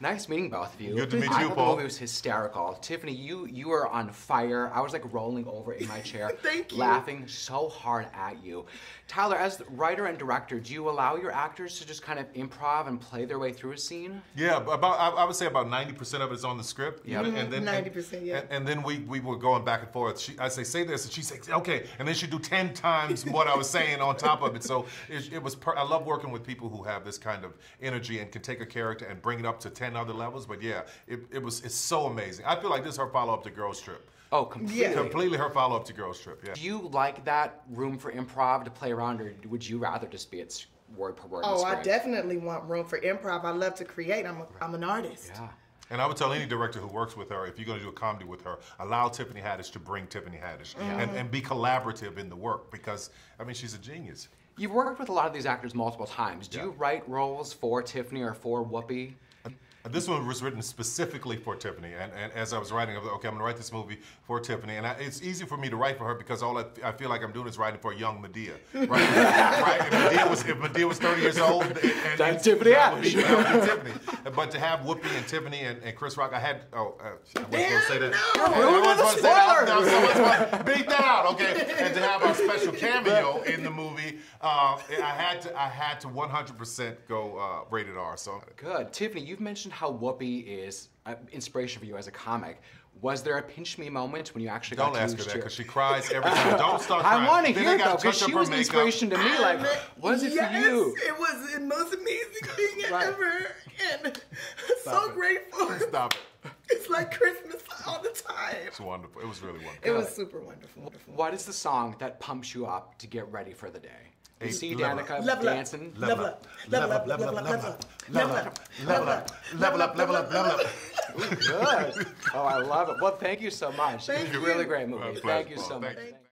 Nice meeting both of you. Good to meet you, Paul. I thought the movie was hysterical. Tiffany, you were on fire. I was like rolling over in my chair, laughing so hard at you. Tyler, as the writer and director, do you allow your actors to just kind of improv and play their way through a scene? Yeah, I would say about 90% of it is on the script. Yeah, mm-hmm. And then 90%. Yeah. And then we were going back and forth. I say this, and she says okay, and then she do 10 times what I was saying on top of it. So it was. I love working with people who have this kind of energy and can take a character and bring it up to 10 other levels, but yeah, it's so amazing. I feel like this is her follow-up to Girls Trip. Oh, completely. Yeah. Completely her follow-up to Girls Trip, yeah. Do you like that room for improv to play around, or would you rather just be it's word per word? Oh, I definitely want room for improv. I love to create. I'm an artist. Yeah. And I would tell any director who works with her, if you're going to do a comedy with her, allow Tiffany Haddish to bring Tiffany Haddish and be collaborative in the work, because, I mean, she's a genius. You've worked with a lot of these actors multiple times. Do you write roles for Tiffany or for Whoopi? This one was written specifically for Tiffany, and as I was writing, I was like, okay, I'm gonna write this movie for Tiffany, and it's easy for me to write for her because all I feel like I'm doing is writing for a young Medea, right? Right? If Medea was 30 years old, and Tiffany Haddish. But to have Whoopi and Tiffany and Chris Rock, I wasn't gonna say that. Beat that out, okay? And to have our special cameo in the movie, I had to 100% go rated R. So good, Tiffany. You've mentioned how Whoopi is an inspiration for you as a comic. Was there a pinch me moment when you actually got to use? Don't ask her that, because she cries every time. Don't start crying. I want to hear though, because she was an inspiration to me. Like, was it for you? It was the most amazing thing ever, and so grateful. Stop it. It's like Christmas all the time. It's wonderful. It was really wonderful. It was super wonderful. What is the song that pumps you up to get ready for the day? You see Danica dancing. Level up, level up, level up, level up, level up, level up, level up, level up, level up. Good. Oh, I love it. Well, thank you so much. Thank you. Really great movie. Thank you so much.